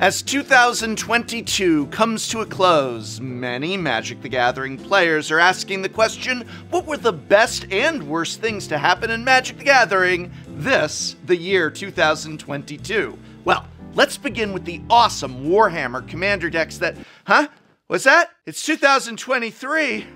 As 2022 comes to a close, many Magic the Gathering players are asking the question, what were the best and worst things to happen in Magic the Gathering this, the year 2022? Well, let's begin with the awesome Warhammer Commander decks that, huh? What's that? It's 2023.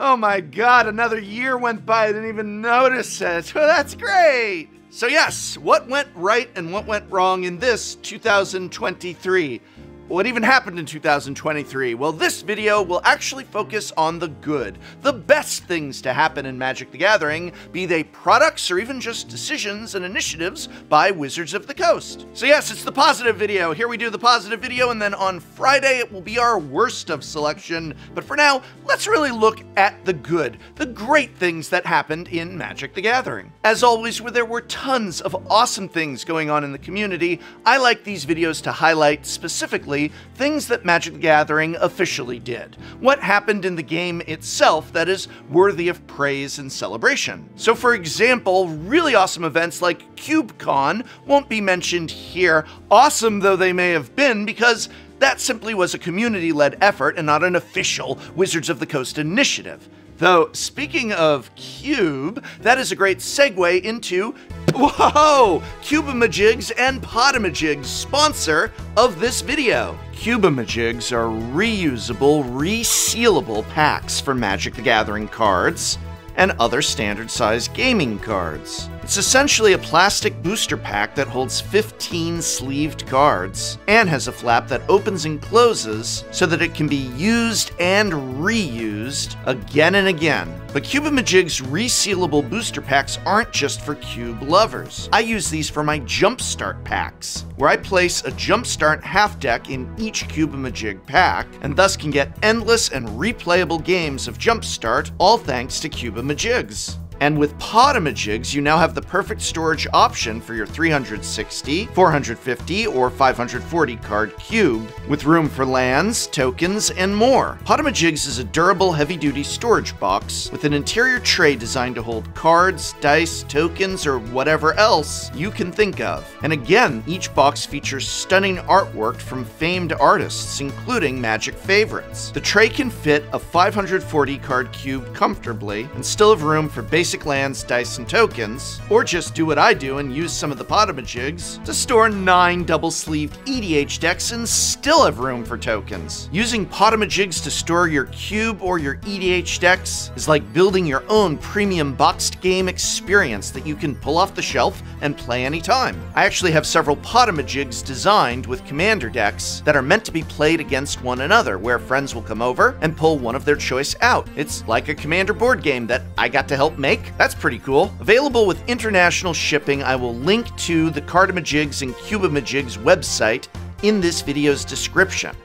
Oh my god, another year went by, I didn't even notice it. Well, that's great. So yes, what went right and what went wrong in this 2023? What even happened in 2023? Well, this video will actually focus on the good, the best things to happen in Magic the Gathering, be they products or even just decisions and initiatives by Wizards of the Coast. So yes, it's the positive video. Here we do the positive video, and then on Friday it will be our worst of selection. But for now, let's really look at the good, the great things that happened in Magic the Gathering. As always, where there were tons of awesome things going on in the community, I like these videos to highlight specifically things that Magic the Gathering officially did. What happened in the game itself that is worthy of praise and celebration. So for example, really awesome events like CubeCon won't be mentioned here, awesome though they may have been, because that simply was a community-led effort and not an official Wizards of the Coast initiative. Though, speaking of Cube, that is a great segue into, whoa, Cubamajigs and Potamajigs, sponsor of this video. Cubamajigs are reusable, resealable packs for Magic the Gathering cards and other standard-sized gaming cards. It's essentially a plastic booster pack that holds 15 sleeved cards and has a flap that opens and closes so that it can be used and reused again and again. But Cubamajig's resealable booster packs aren't just for cube lovers. I use these for my Jumpstart packs, where I place a Jumpstart half deck in each Cubamajig pack, and thus can get endless and replayable games of Jumpstart, all thanks to Cubamajigs. And with Potamajigs, you now have the perfect storage option for your 360, 450, or 540 card cube, with room for lands, tokens, and more. Potamajigs is a durable, heavy-duty storage box with an interior tray designed to hold cards, dice, tokens, or whatever else you can think of. And again, each box features stunning artwork from famed artists, including Magic favorites. The tray can fit a 540 card cube comfortably and still have room for basic lands, dice, and tokens, or just do what I do and use some of the Potamajigs to store 9 double-sleeved EDH decks and still have room for tokens. Using Potamajigs to store your cube or your EDH decks is like building your own premium boxed game experience that you can pull off the shelf and play anytime. I actually have several Potamajigs designed with Commander decks that are meant to be played against one another, where friends will come over and pull one of their choice out. It's like a Commander board game that I got to help make. That's pretty cool. Available with international shipping, I will link to the Cardamajigs and Cubamajigs website in this video's description.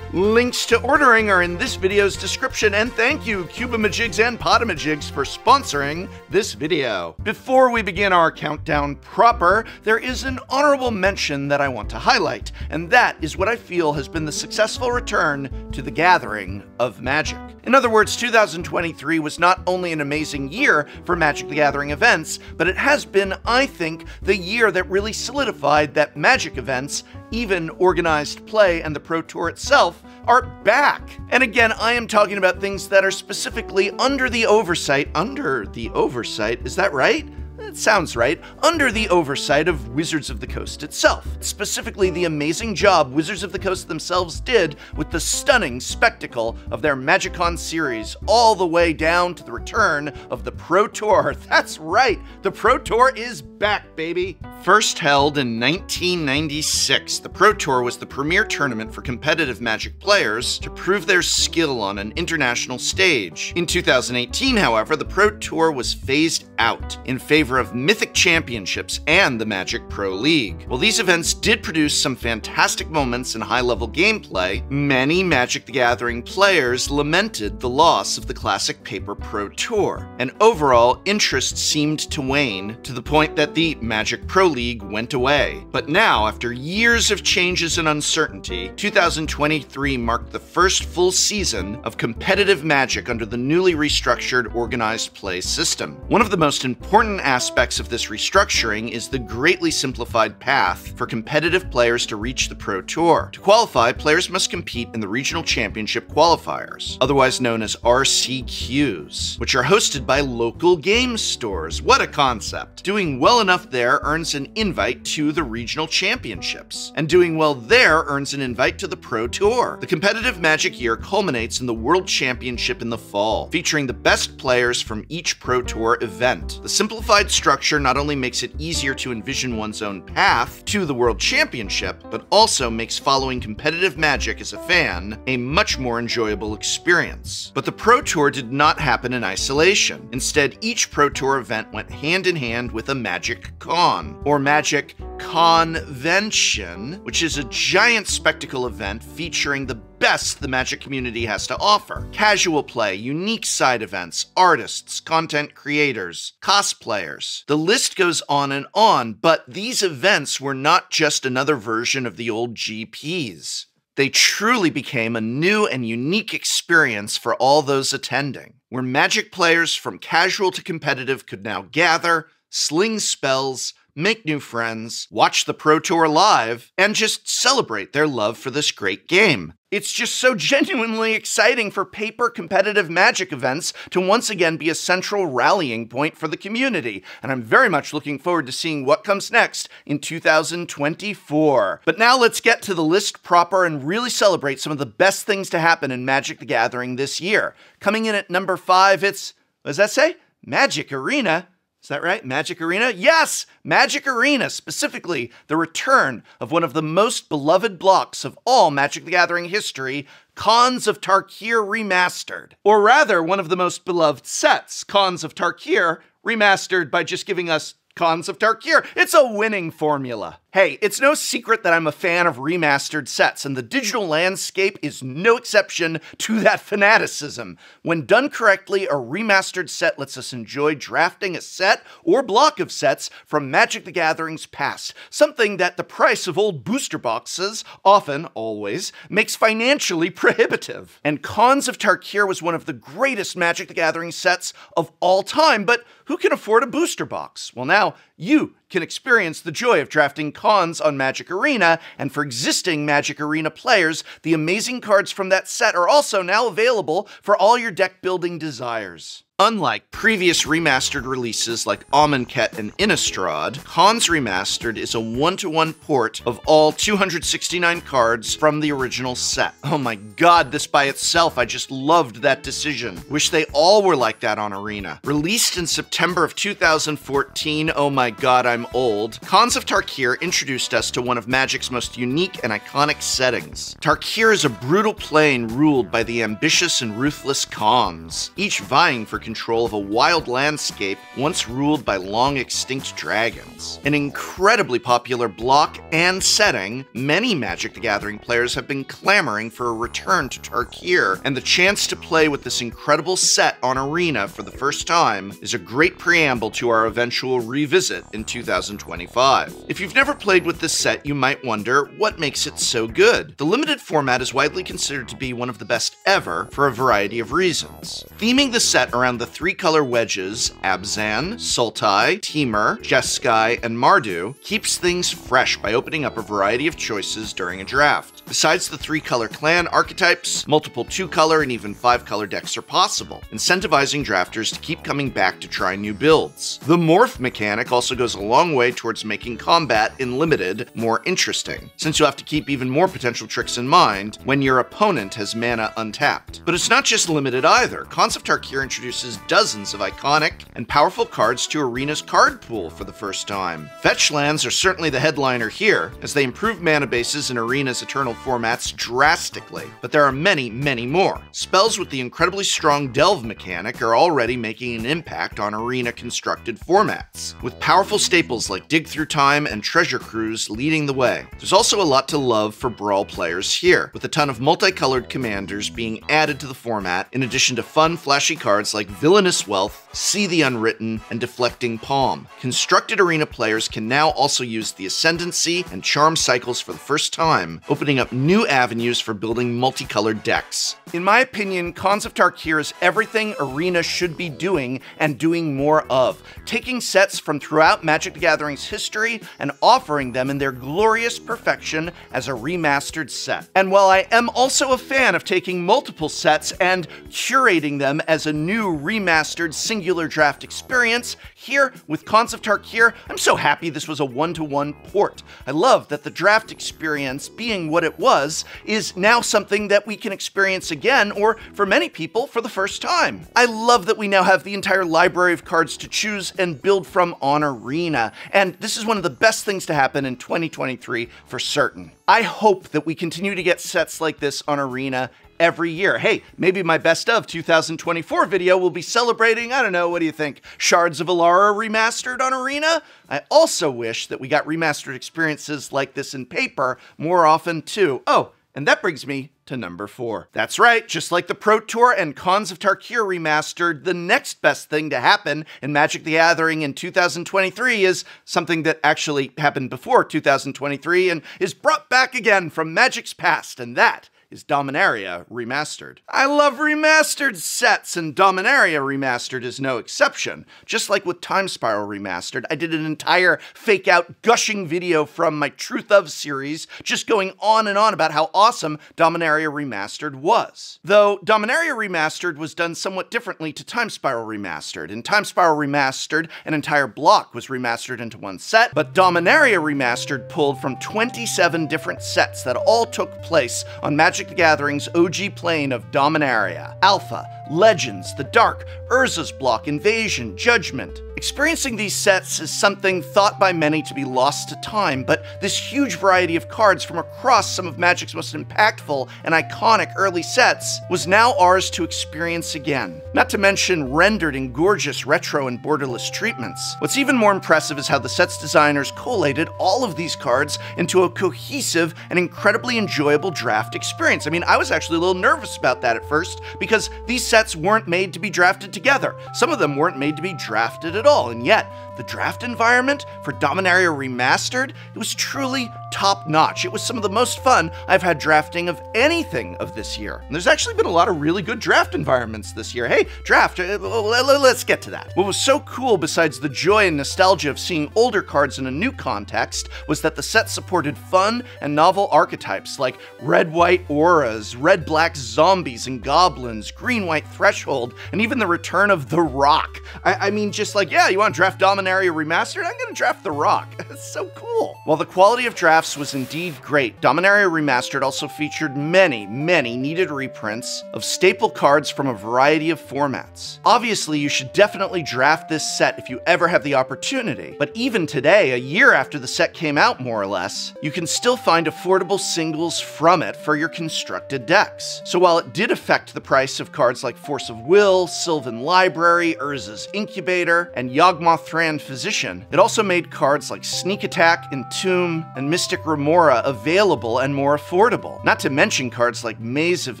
Links to ordering are in this video's description, and thank you, Cubamajigs and Potamajigs, for sponsoring this video. Before we begin our countdown proper, there is an honorable mention that I want to highlight, and that is what I feel has been the successful return to the gathering of Magic. In other words, 2023 was not only an amazing year for Magic the Gathering events, but it has been, I think, the year that really solidified that Magic events, even organized play, and the Pro Tour itself are back. And again, I am talking about things that are specifically under the oversight. Under the oversight, is that right? It sounds right. Under the oversight of Wizards of the Coast itself. Specifically, the amazing job Wizards of the Coast themselves did with the stunning spectacle of their MagicCon series, all the way down to the return of the Pro Tour. That's right, the Pro Tour is back, baby. First held in 1996, the Pro Tour was the premier tournament for competitive Magic players to prove their skill on an international stage. In 2018, however, the Pro Tour was phased out in favor of Mythic Championships and the Magic Pro League. While these events did produce some fantastic moments and high-level gameplay, many Magic the Gathering players lamented the loss of the classic paper Pro Tour, and overall interest seemed to wane to the point that the Magic Pro League went away. But now, after years of changes and uncertainty, 2023 marked the first full season of competitive Magic under the newly restructured organized play system. One of the most important aspects aspects of this restructuring is the greatly simplified path for competitive players to reach the Pro Tour. To qualify, players must compete in the Regional Championship Qualifiers, otherwise known as RCQs, which are hosted by local game stores. What a concept! Doing well enough there earns an invite to the Regional Championships, and doing well there earns an invite to the Pro Tour. The competitive Magic year culminates in the World Championship in the fall, featuring the best players from each Pro Tour event. The simplified structure not only makes it easier to envision one's own path to the World Championship, but also makes following competitive Magic as a fan a much more enjoyable experience. But the Pro Tour did not happen in isolation. Instead, each Pro Tour event went hand in hand with a Magic Con, or Magic Convention, which is a giant spectacle event featuring the best the Magic community has to offer. Casual play, unique side events, artists, content creators, cosplayers. The list goes on and on, but these events were not just another version of the old GPs. They truly became a new and unique experience for all those attending, where Magic players from casual to competitive could now gather, sling spells, make new friends, watch the Pro Tour live, and just celebrate their love for this great game. It's just so genuinely exciting for paper competitive Magic events to once again be a central rallying point for the community, and I'm very much looking forward to seeing what comes next in 2024. But now let's get to the list proper and really celebrate some of the best things to happen in Magic: The Gathering this year. Coming in at number 5, it's, what does that say? Magic Arena. Is that right? Magic Arena? Yes! Magic Arena, specifically the return of one of the most beloved blocks of all Magic: The Gathering history, Khans of Tarkir Remastered. Or rather, one of the most beloved sets, Khans of Tarkir Remastered, by just giving us Khans of Tarkir. It's a winning formula. Hey, it's no secret that I'm a fan of remastered sets, and the digital landscape is no exception to that fanaticism. When done correctly, a remastered set lets us enjoy drafting a set or block of sets from Magic: The Gathering's past, something that the price of old booster boxes, often, always, makes financially prohibitive. And Khans of Tarkir was one of the greatest Magic: The Gathering sets of all time, but who can afford a booster box? Well, now you can experience the joy of drafting Khans on Magic Arena, and for existing Magic Arena players, the amazing cards from that set are also now available for all your deck-building desires. Unlike previous remastered releases like Amonkhet and Innistrad, Khans Remastered is a one-to-one port of all 269 cards from the original set. Oh my god, this by itself, I just loved that decision. Wish they all were like that on Arena. Released in September of 2014, oh my god, I'm old, Khans of Tarkir introduced us to one of Magic's most unique and iconic settings. Tarkir is a brutal plane ruled by the ambitious and ruthless Khans, each vying for control of a wild landscape once ruled by long-extinct dragons. An incredibly popular block and setting, many Magic: The Gathering players have been clamoring for a return to Tarkir, and the chance to play with this incredible set on Arena for the first time is a great preamble to our eventual revisit in 2025. If you've never played with this set, you might wonder, what makes it so good? The limited format is widely considered to be one of the best ever for a variety of reasons. Theming the set around the three-color wedges, Abzan, Sultai, Temur, Jeskai, and Mardu, keeps things fresh by opening up a variety of choices during a draft. Besides the three-color clan archetypes, multiple two-color and even five-color decks are possible, incentivizing drafters to keep coming back to try new builds. The morph mechanic also goes a long way towards making combat in Limited more interesting, since you'll have to keep even more potential tricks in mind when your opponent has mana untapped. But it's not just Limited either. Khans of Tarkir introduces dozens of iconic and powerful cards to Arena's card pool for the first time. Fetch lands are certainly the headliner here, as they improve mana bases in Arena's eternal formats drastically, but there are many, many more. Spells with the incredibly strong Delve mechanic are already making an impact on Arena-constructed formats, with powerful staples like Dig Through Time and Treasure Cruise leading the way. There's also a lot to love for Brawl players here, with a ton of multicolored commanders being added to the format, in addition to fun, flashy cards like Villainous Wealth, See the Unwritten, and Deflecting Palm. Constructed Arena players can now also use the Ascendancy and Charm cycles for the first time, opening up new avenues for building multicolored decks. In my opinion, Khans of Tarkir is everything Arena should be doing and doing more of, taking sets from throughout Magic: The Gathering's history and offering them in their glorious perfection as a remastered set. And while I am also a fan of taking multiple sets and curating them as a new remastered singular draft experience, here with Khans of Tarkir, I'm so happy this was a one-to-one port. I love that the draft experience, being what it was, is now something that we can experience again, or for many people, for the first time. I love that we now have the entire library of cards to choose and build from on Arena, and this is one of the best things to happen in 2023 for certain. I hope that we continue to get sets like this on Arena every year. Hey, maybe my best of 2024 video will be celebrating, I don't know, what do you think, Shards of Alara Remastered on Arena? I also wish that we got remastered experiences like this in paper more often too. Oh, and that brings me to number 4. That's right, just like the Pro Tour and Khans of Tarkir Remastered, the next best thing to happen in Magic: The Gathering in 2023 is something that actually happened before 2023 and is brought back again from Magic's past, and that is Dominaria Remastered. I love remastered sets, and Dominaria Remastered is no exception. Just like with Time Spiral Remastered, I did an entire fake-out gushing video from my Truth Of series, just going on and on about how awesome Dominaria Remastered was. Though Dominaria Remastered was done somewhat differently to Time Spiral Remastered. In Time Spiral Remastered, an entire block was remastered into one set, but Dominaria Remastered pulled from 27 different sets that all took place on Magic: The Gathering's OG plane of Dominaria, Alpha, Legends, The Dark, Urza's Block, Invasion, Judgment. Experiencing these sets is something thought by many to be lost to time, but this huge variety of cards from across some of Magic's most impactful and iconic early sets was now ours to experience again. Not to mention rendered in gorgeous retro and borderless treatments. What's even more impressive is how the set's designers collated all of these cards into a cohesive and incredibly enjoyable draft experience. I mean, I was actually a little nervous about that at first, because these sets weren't made to be drafted together. Some of them weren't made to be drafted at all, and yet the draft environment for Dominaria Remastered, it was truly top-notch. It was some of the most fun I've had drafting of anything of this year. And there's actually been a lot of really good draft environments this year. Hey, draft, let's get to that. What was so cool, besides the joy and nostalgia of seeing older cards in a new context, was that the set supported fun and novel archetypes like red-white auras, red-black zombies and goblins, green-white threshold, and even the return of The Rock. I mean, just like, yeah, you want to draft Dominaria Remastered? I'm gonna draft The Rock. It's so cool. While the quality of drafts was indeed great, Dominaria Remastered also featured many needed reprints of staple cards from a variety of formats. Obviously, you should definitely draft this set if you ever have the opportunity, but even today, a year after the set came out more or less, you can still find affordable singles from it for your constructed decks. So while it did affect the price of cards like Force of Will, Sylvan Library, Urza's Incubator, and Yawgmoth Thran Physician, it also made cards like Sneak Attack, Entomb, and Mystic Remora available and more affordable, not to mention cards like Maze of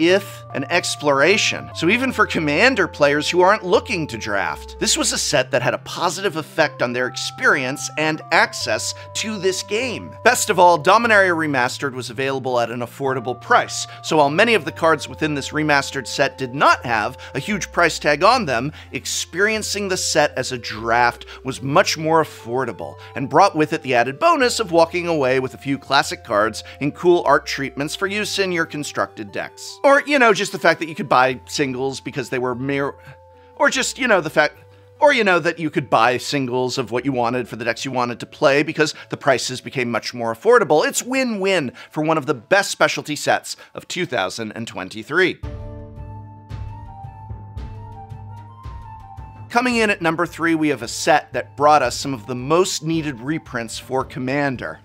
Ith and Exploration. So even for Commander players who aren't looking to draft, this was a set that had a positive effect on their experience and access to this game. Best of all, Dominaria Remastered was available at an affordable price, so while many of the cards within this remastered set did not have a huge price tag on them, experiencing the set as a draft was much more affordable, and brought with it the added bonus of walking away with a few classic cards and cool art treatments for use in your constructed decks. Or, you know, just the fact that you could buy singles because they were mere... Or just, you know, the fact... Or, you know, that you could buy singles of what you wanted for the decks you wanted to play because the prices became much more affordable. It's win-win for one of the best specialty sets of 2023. Coming in at number 3, we have a set that brought us some of the most needed reprints for Commander.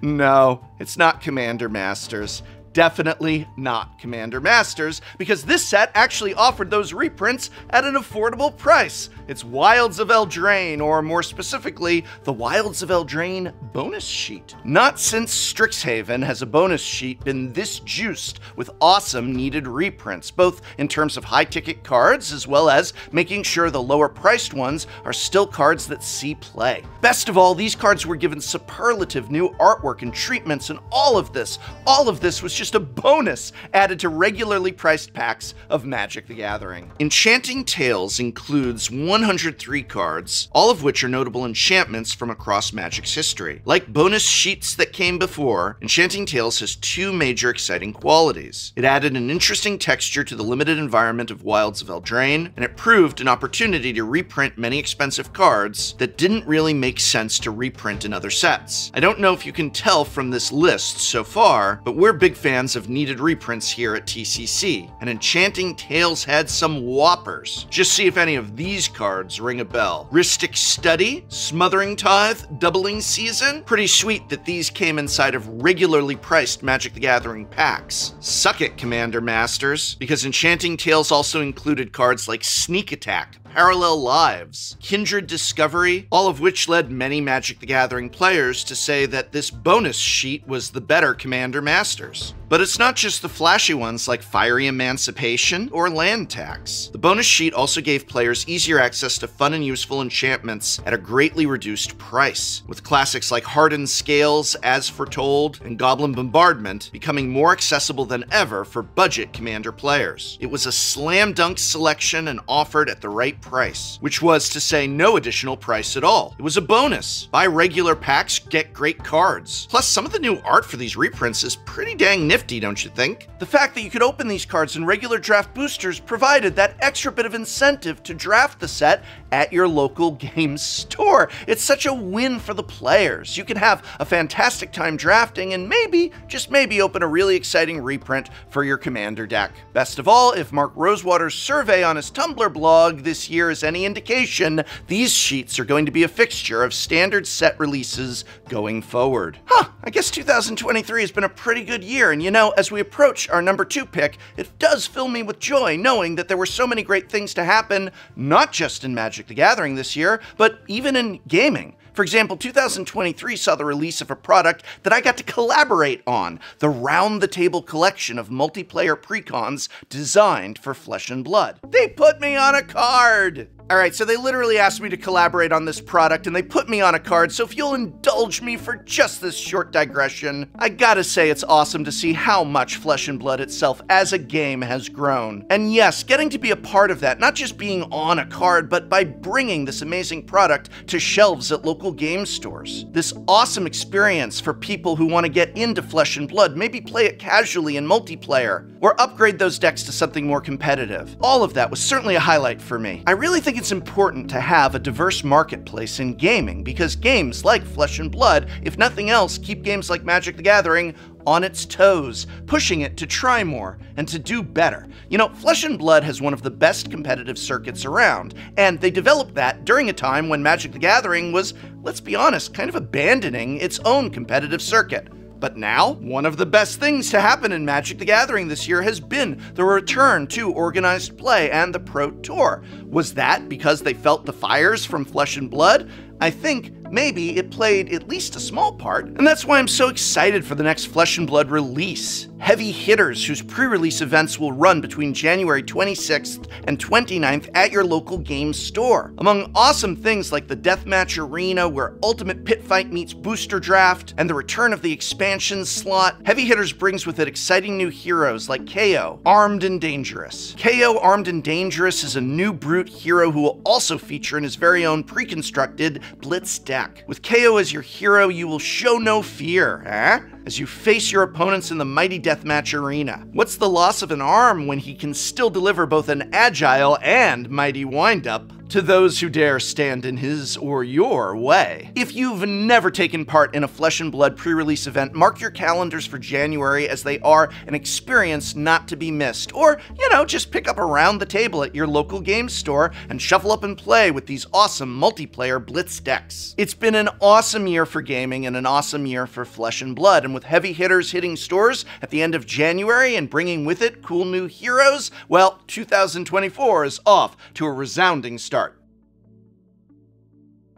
No, it's not Commander Masters. definitely not Commander Masters, because this set actually offered those reprints at an affordable price. It's Wilds of Eldraine, or more specifically, the Wilds of Eldraine bonus sheet. Not since Strixhaven has a bonus sheet been this juiced with awesome needed reprints, both in terms of high-ticket cards as well as making sure the lower-priced ones are still cards that see play. Best of all, these cards were given superlative new artwork and treatments, and all of this was just a bonus added to regularly priced packs of Magic: The Gathering. Enchanting Tales includes 103 cards, all of which are notable enchantments from across Magic's history. Like bonus sheets that came before, Enchanting Tales has two major exciting qualities. It added an interesting texture to the limited environment of Wilds of Eldraine, and it proved an opportunity to reprint many expensive cards that didn't really make sense to reprint in other sets. I don't know if you can tell from this list so far, but we're big fans of needed reprints here at TCC, and Enchanting Tales had some whoppers. Just see if any of these cards ring a bell. Ristic Study, Smothering Tithe, Doubling Season. Pretty sweet that these came inside of regularly priced Magic: The Gathering packs. Suck it, Commander Masters, because Enchanting Tales also included cards like Sneak Attack, Parallel Lives, Kindred Discovery, all of which led many Magic: The Gathering players to say that this bonus sheet was the better Commander Masters. But it's not just the flashy ones like Fiery Emancipation or Land Tax. The bonus sheet also gave players easier access to fun and useful enchantments at a greatly reduced price, with classics like Hardened Scales, As Foretold, and Goblin Bombardment becoming more accessible than ever for budget Commander players. It was a slam dunk selection and offered at the right price, which was to say no additional price at all. It was a bonus. Buy regular packs, get great cards. Plus, some of the new art for these reprints is pretty dang nifty, don't you think? The fact that you could open these cards in regular draft boosters provided that extra bit of incentive to draft the set at your local game store. It's such a win for the players. You can have a fantastic time drafting and maybe, just maybe, open a really exciting reprint for your Commander deck. Best of all, if Mark Rosewater's survey on his Tumblr blog this year is any indication, these sheets are going to be a fixture of standard set releases going forward. Huh, I guess 2023 has been a pretty good year, and you know, as we approach our number 2 pick, it does fill me with joy knowing that there were so many great things to happen, not just in Magic: The Gathering this year, but even in gaming. For example, 2023 saw the release of a product that I got to collaborate on, the Round the Table collection of multiplayer precons designed for Flesh and Blood. They put me on a card! Alright, so they literally asked me to collaborate on this product and they put me on a card, so if you'll indulge me for just this short digression, I gotta say it's awesome to see how much Flesh and Blood itself as a game has grown. And yes, getting to be a part of that, not just being on a card, but by bringing this amazing product to shelves at local game stores. This awesome experience for people who want to get into Flesh and Blood, maybe play it casually in multiplayer, or upgrade those decks to something more competitive. All of that was certainly a highlight for me. I really think it's important to have a diverse marketplace in gaming, because games like Flesh and Blood, if nothing else, keep games like Magic: The Gathering on its toes, pushing it to try more and to do better. You know, Flesh and Blood has one of the best competitive circuits around, and they developed that during a time when Magic: The Gathering was, let's be honest, kind of abandoning its own competitive circuit. But now, one of the best things to happen in Magic: The Gathering this year has been the return to organized play and the Pro Tour. Was that because they felt the fires from Flesh and Blood? I think maybe it played at least a small part, and that's why I'm so excited for the next Flesh and Blood release. Heavy Hitters, whose pre-release events will run between January 26th and 29th at your local game store. Among awesome things like the Deathmatch Arena, where Ultimate Pit Fight meets Booster Draft, and the return of the expansion slot, Heavy Hitters brings with it exciting new heroes like KO, Armed and Dangerous. KO Armed and Dangerous is a new brute hero who will also feature in his very own pre-constructed Blitz deck. With KO as your hero, you will show no fear, eh? As you face your opponents in the mighty Deathmatch Arena. What's the loss of an arm when he can still deliver both an agile and mighty windup to those who dare stand in his or your way? If you've never taken part in a Flesh and Blood pre-release event, mark your calendars for January, as they are an experience not to be missed. Or, you know, just pick up Around the Table at your local game store and shuffle up and play with these awesome multiplayer Blitz decks. It's been an awesome year for gaming and an awesome year for Flesh and Blood, and with Heavy Hitters hitting stores at the end of January and bringing with it cool new heroes, well, 2024 is off to a resounding start.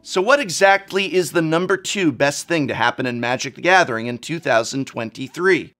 So what exactly is the number 2 best thing to happen in Magic: The Gathering in 2023?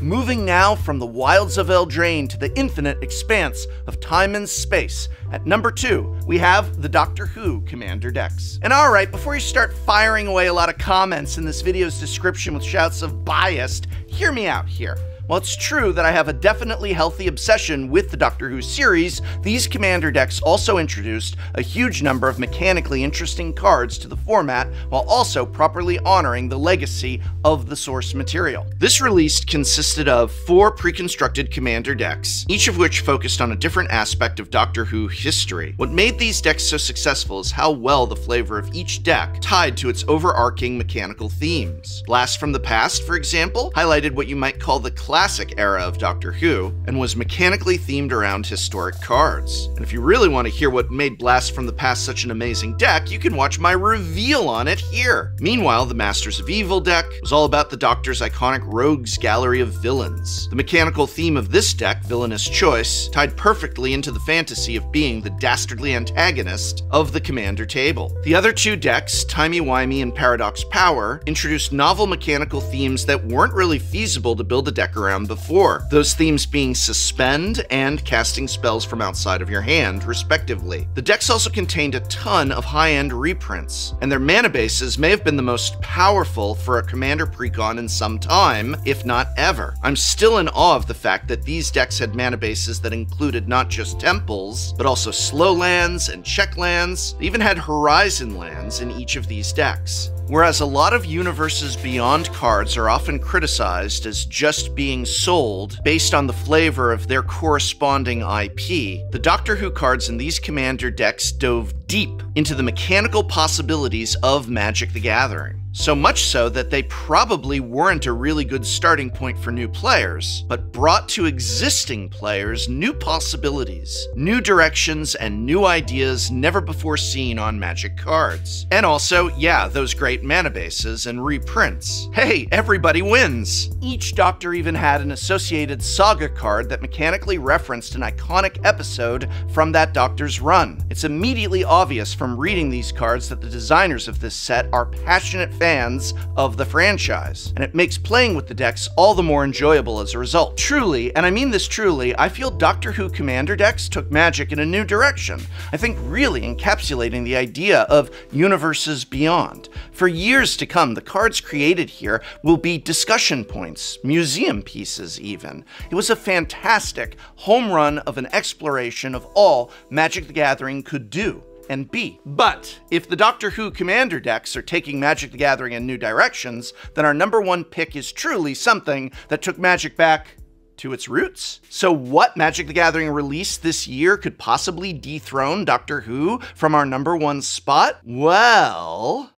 Moving now from the wilds of Eldraine to the infinite expanse of time and space, at number 2, we have the Doctor Who Commander decks. And alright, before you start firing away a lot of comments in this video's description with shouts of biased, hear me out here. While it's true that I have a definitely healthy obsession with the Doctor Who series, these Commander decks also introduced a huge number of mechanically interesting cards to the format while also properly honoring the legacy of the source material. This release consisted of 4 pre-constructed Commander decks, each of which focused on a different aspect of Doctor Who history. What made these decks so successful is how well the flavor of each deck tied to its overarching mechanical themes. Blast from the Past, for example, highlighted what you might call the classic era of Doctor Who, and was mechanically themed around historic cards. And if you really want to hear what made Blast from the Past such an amazing deck, you can watch my reveal on it here. Meanwhile, the Masters of Evil deck was all about the Doctor's iconic rogues gallery of villains. The mechanical theme of this deck, Villainous Choice, tied perfectly into the fantasy of being the dastardly antagonist of the Commander table. The other 2 decks, Timey-Wimey and Paradox Power, introduced novel mechanical themes that weren't really feasible to build a deck around before, those themes being suspend and casting spells from outside of your hand, respectively. The decks also contained a ton of high-end reprints, and their mana bases may have been the most powerful for a Commander precon in some time, if not ever. I'm still in awe of the fact that these decks had mana bases that included not just temples, but also slow lands and check lands, even had horizon lands in each of these decks. Whereas a lot of Universes Beyond cards are often criticized as just being sold based on the flavor of their corresponding IP, the Doctor Who cards in these Commander decks dove deep into the mechanical possibilities of Magic: The Gathering. So much so that they probably weren't a really good starting point for new players, but brought to existing players new possibilities, new directions, and new ideas never before seen on Magic cards. And also, yeah, those great mana bases and reprints. Hey, everybody wins! Each Doctor even had an associated saga card that mechanically referenced an iconic episode from that Doctor's run. It's immediately obvious from reading these cards that the designers of this set are passionate fans of the franchise, and it makes playing with the decks all the more enjoyable as a result. Truly, and I mean this truly, I feel Doctor Who Commander decks took Magic in a new direction, I think really encapsulating the idea of Universes Beyond. For years to come, the cards created here will be discussion points, museum pieces even. It was a fantastic home run of an exploration of all Magic: The Gathering could do and be. But if the Doctor Who Commander decks are taking Magic: The Gathering in new directions, then our number 1 pick is truly something that took Magic back to its roots. So what Magic: The Gathering release this year could possibly dethrone Doctor Who from our number 1 spot? Well...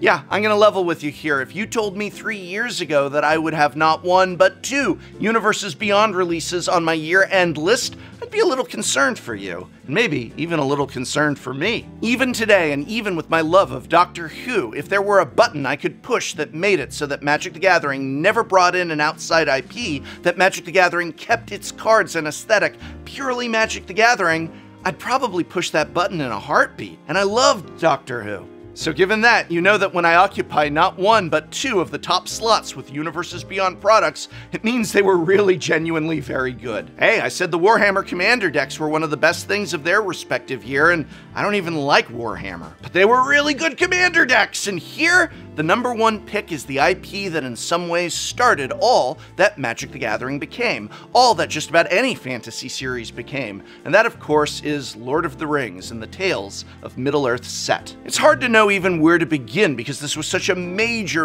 yeah, I'm gonna level with you here. If you told me 3 years ago that I would have not 1, but 2 Universes Beyond releases on my year-end list, I'd be a little concerned for you. Maybe even a little concerned for me. Even today, and even with my love of Doctor Who, if there were a button I could push that made it so that Magic: The Gathering never brought in an outside IP, that Magic: The Gathering kept its cards and aesthetic purely Magic: The Gathering, I'd probably push that button in a heartbeat. And I loved Doctor Who. So given that, you know that when I occupy not 1 but 2 of the top slots with Universes Beyond products, it means they were really genuinely very good. Hey, I said the Warhammer Commander decks were one of the best things of their respective year, and I don't even like Warhammer. But they were really good Commander decks, and here, the number 1 pick is the IP that in some ways started all that Magic: The Gathering became, all that just about any fantasy series became, and that of course is Lord of the Rings and the Tales of Middle-earth set. It's hard to know even where to begin because this was such a major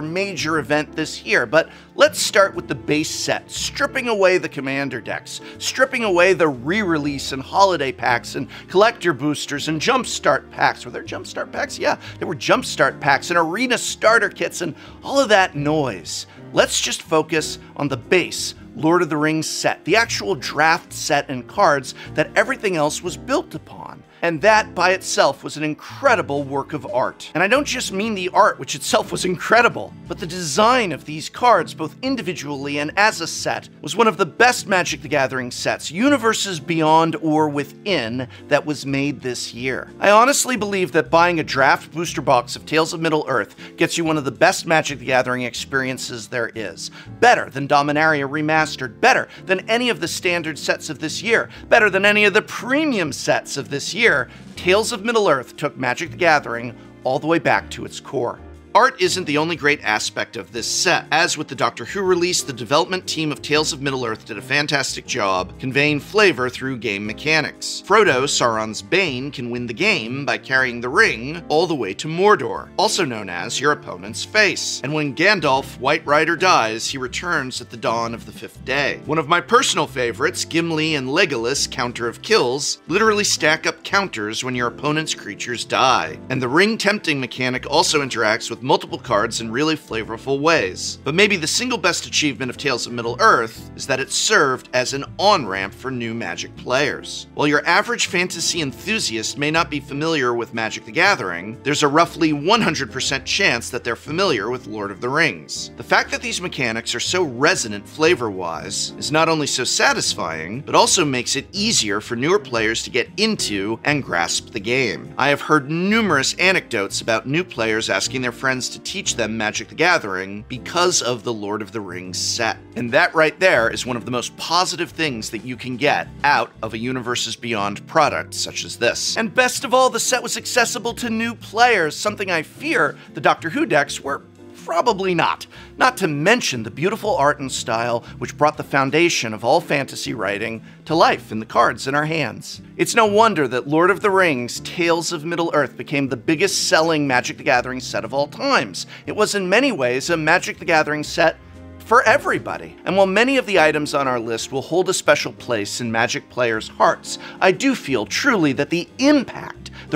event this year, but let's start with the base set, stripping away the Commander decks, stripping away the re-release and holiday packs and collector boosters and jumpstart packs. Were there jumpstart packs? Yeah, there were jumpstart packs and arena starter kits and all of that noise. Let's just focus on the base Lord of the Rings set, the actual draft set and cards that everything else was built upon. and that by itself was an incredible work of art. And I don't just mean the art, which itself was incredible, but the design of these cards, both individually and as a set, was one of the best Magic the Gathering sets, Universes Beyond or Within, that was made this year. I honestly believe that buying a draft booster box of Tales of Middle-earth gets you one of the best Magic the Gathering experiences there is. Better than Dominaria Remastered, better than any of the standard sets of this year, better than any of the premium sets of this year, Tales of Middle-earth took Magic the Gathering all the way back to its core. Art isn't the only great aspect of this set. As with the Doctor Who release, the development team of Tales of Middle-earth did a fantastic job conveying flavor through game mechanics. Frodo, Sauron's bane, can win the game by carrying the ring all the way to Mordor, also known as your opponent's face. And when Gandalf, White Rider, dies, he returns at the dawn of the fifth day. One of my personal favorites, Gimli and Legolas' counter of kills, literally stack up counters when your opponent's creatures die. And the ring tempting mechanic also interacts with multiple cards in really flavorful ways. But maybe the single best achievement of Tales of Middle-earth is that it served as an on-ramp for new Magic players. While your average fantasy enthusiast may not be familiar with Magic the Gathering, there's a roughly 100% chance that they're familiar with Lord of the Rings. The fact that these mechanics are so resonant flavor-wise is not only so satisfying, but also makes it easier for newer players to get into and grasp the game. I have heard numerous anecdotes about new players asking their friends to teach them Magic the Gathering because of the Lord of the Rings set. And that right there is one of the most positive things that you can get out of a Universes Beyond product such as this. And best of all, the set was accessible to new players, something I fear the Doctor Who decks were probably not. Not to mention the beautiful art and style which brought the foundation of all fantasy writing to life in the cards in our hands. It's no wonder that Lord of the Rings, Tales of Middle-earth became the biggest selling Magic the Gathering set of all times. It was in many ways a Magic the Gathering set for everybody. And while many of the items on our list will hold a special place in Magic players' hearts, I do feel truly that the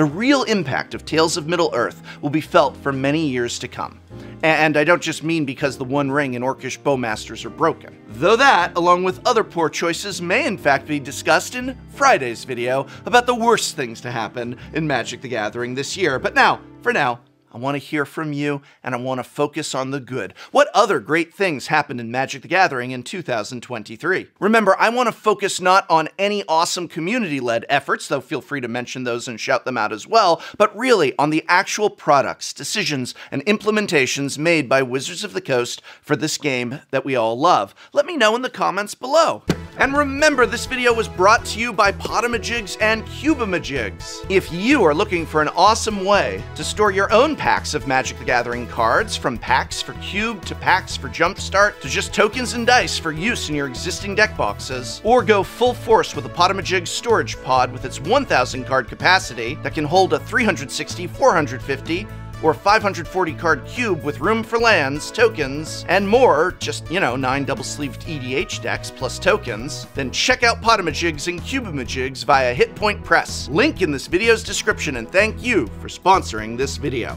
real impact of Tales of Middle-earth will be felt for many years to come. And I don't just mean because the One Ring and Orcish Bowmasters are broken. Though that, along with other poor choices, may in fact be discussed in Friday's video about the worst things to happen in Magic the Gathering this year. But now, for now, I want to hear from you, and I want to focus on the good. What other great things happened in Magic the Gathering in 2023? Remember, I want to focus not on any awesome community-led efforts, though feel free to mention those and shout them out as well, but really on the actual products, decisions, and implementations made by Wizards of the Coast for this game that we all love. Let me know in the comments below. And remember, this video was brought to you by Potamajigs and Cubamajigs. If you are looking for an awesome way to store your own packs of Magic the Gathering cards, from packs for Cube to packs for Jumpstart to just tokens and dice for use in your existing deck boxes, or go full force with a Potamajig storage pod with its 1,000 card capacity that can hold a 360, 450, or 540 card cube with room for lands, tokens, and more, just, you know, 9 double-sleeved EDH decks plus tokens, then check out Potamajigs and Cubamajigs via Hitpoint Press. Link in this video's description, and thank you for sponsoring this video.